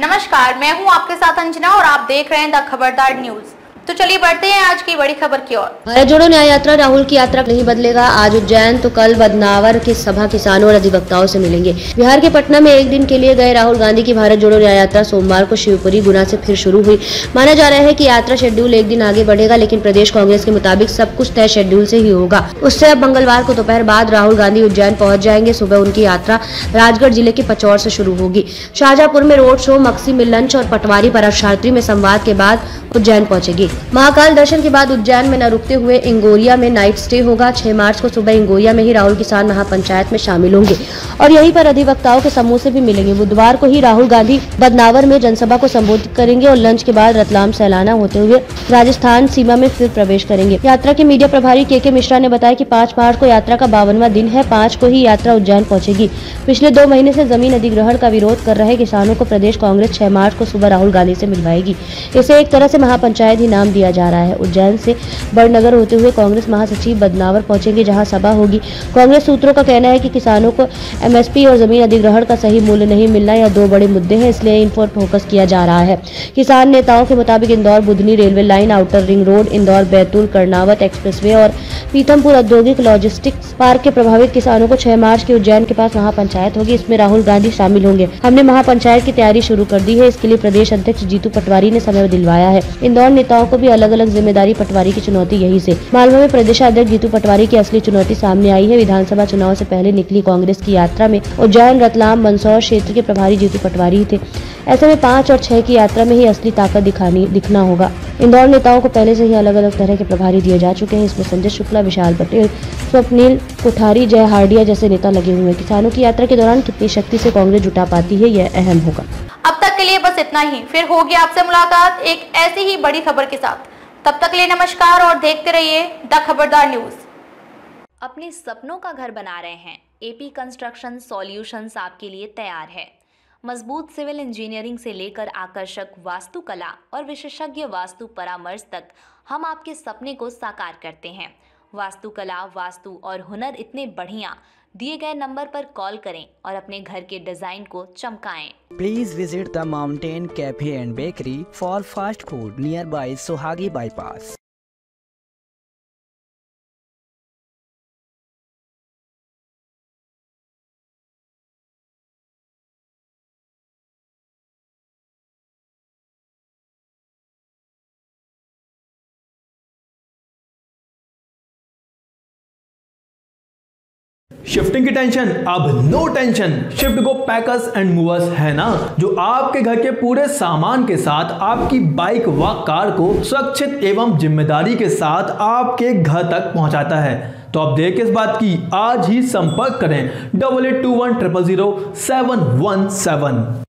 नमस्कार, मैं हूं आपके साथ अंजना और आप देख रहे हैं द खबरदार न्यूज़। तो चलिए बढ़ते हैं आज की बड़ी खबर की ओर। भारत जोड़ो न्याय यात्रा राहुल की यात्रा नहीं बदलेगा। आज उज्जैन तो कल बदनावर की सभा किसानों और अधिवक्ताओं से मिलेंगे। बिहार के पटना में एक दिन के लिए गए राहुल गांधी की भारत जोड़ो न्याय यात्रा सोमवार को शिवपुरी गुना से फिर शुरू हुई। माना जा रहा है कि यात्रा शेड्यूल एक दिन आगे बढ़ेगा, लेकिन प्रदेश कांग्रेस के मुताबिक सब कुछ तय शेड्यूल से ही होगा। उससे अब मंगलवार को दोपहर बाद राहुल गांधी उज्जैन पहुँच जाएंगे। सुबह उनकी यात्रा राजगढ़ जिले के पचौर से शुरू होगी। शाहजहापुर में रोड शो, मक्सी में लंच और पटवारी पराशार्थी में संवाद के बाद उज्जैन पहुँचेगी। महाकाल दर्शन के बाद उज्जैन में न रुकते हुए इंगोरिया में नाइट स्टे होगा। 6 मार्च को सुबह इंगोरिया में ही राहुल किसान महापंचायत में शामिल होंगे और यहीं पर अधिवक्ताओं के समूह से भी मिलेंगे। बुधवार को ही राहुल गांधी बदनावर में जनसभा को संबोधित करेंगे और लंच के बाद रतलाम सैलाना होते हुए राजस्थान सीमा में फिर प्रवेश करेंगे। यात्रा के मीडिया प्रभारी के. के. मिश्रा ने बताया कि 5 मार्च को यात्रा का 52वां दिन है। 5 को ही यात्रा उज्जैन पहुँचेगी। पिछले 2 महीने से जमीन अधिग्रहण का विरोध कर रहे किसानों को प्रदेश कांग्रेस 6 मार्च को सुबह राहुल गांधी से मिलवाएगी। इसे एक तरह से महापंचायत नाम दिया जा रहा है। उज्जैन से बड़नगर होते हुए कांग्रेस महासचिव बदनावर पहुंचेंगे, जहां सभा होगी। कांग्रेस सूत्रों का कहना है कि किसानों को एमएसपी और जमीन अधिग्रहण का सही मूल्य नहीं मिलना, यह 2 बड़े मुद्दे हैं, इसलिए इन पर फोकस किया जा रहा है। किसान नेताओं के मुताबिक Indore Budhni railway line, outer ring road, Indore Betul कर्नावत expressway और पीथमपुर औद्योगिक लॉजिस्टिक्स पार्क के प्रभावित किसानों को 6 मार्च के उज्जैन के पास महापंचायत होगी। इसमें राहुल गांधी शामिल होंगे। हमने महापंचायत की तैयारी शुरू कर दी है, इसके लिए प्रदेश अध्यक्ष जीतू पटवारी ने समय दिलवाया है। इंदौर नेता को भी अलग अलग जिम्मेदारी, पटवारी की चुनौती यहीं से। मालवा में प्रदेशाध्यक्ष जीतू पटवारी की असली चुनौती सामने आई है। विधानसभा चुनाव से पहले निकली कांग्रेस की यात्रा में उज्जैन रतलाम मंदसौर क्षेत्र के प्रभारी जीतू पटवारी थे। ऐसे में 5 और 6 की यात्रा में ही असली ताकत दिखना होगा। इंदौर नेताओं को पहले से ही अलग अलग तरह के प्रभारी दिए जा चुके हैं। इसमें संजय शुक्ला, विशाल पटेल, स्वप्निल कुठारी, जय हाड़िया जैसे नेता लगे हुए हैं। किसानों की यात्रा के दौरान कितनी शक्ति से कांग्रेस जुटा पाती है, यह अहम होगा। अब तक के लिए बस इतना ही। फिर होगी आपसे मुलाकात एक ऐसी ही बड़ी खबर के साथ। तब तक के लिए नमस्कार और देखते रहिए द खबरदार न्यूज़। अपने सपनों का घर बना रहे हैं? एपी कंस्ट्रक्शन सॉल्यूशंस आपके लिए तैयार है। मजबूत सिविल इंजीनियरिंग से लेकर आकर्षक वास्तुकला और विशेषज्ञ वास्तु परामर्श तक हम आपके सपने को साकार करते हैं। वास्तुकला, वास्तु और हुनर इतने बढ़िया। दिए गए नंबर पर कॉल करें और अपने घर के डिजाइन को चमकाएं। Please visit the mountain cafe and bakery for fast food near by Sohagi bypass. Shifting की टेंशन अब no tension. Shift go packers and movers है ना, जो आपके घर के पूरे सामान के साथ आपकी बाइक व कार को सुरक्षित एवं जिम्मेदारी के साथ आपके घर तक पहुंचाता है। तो आप देर किस बात की, आज ही संपर्क करें 8821000717।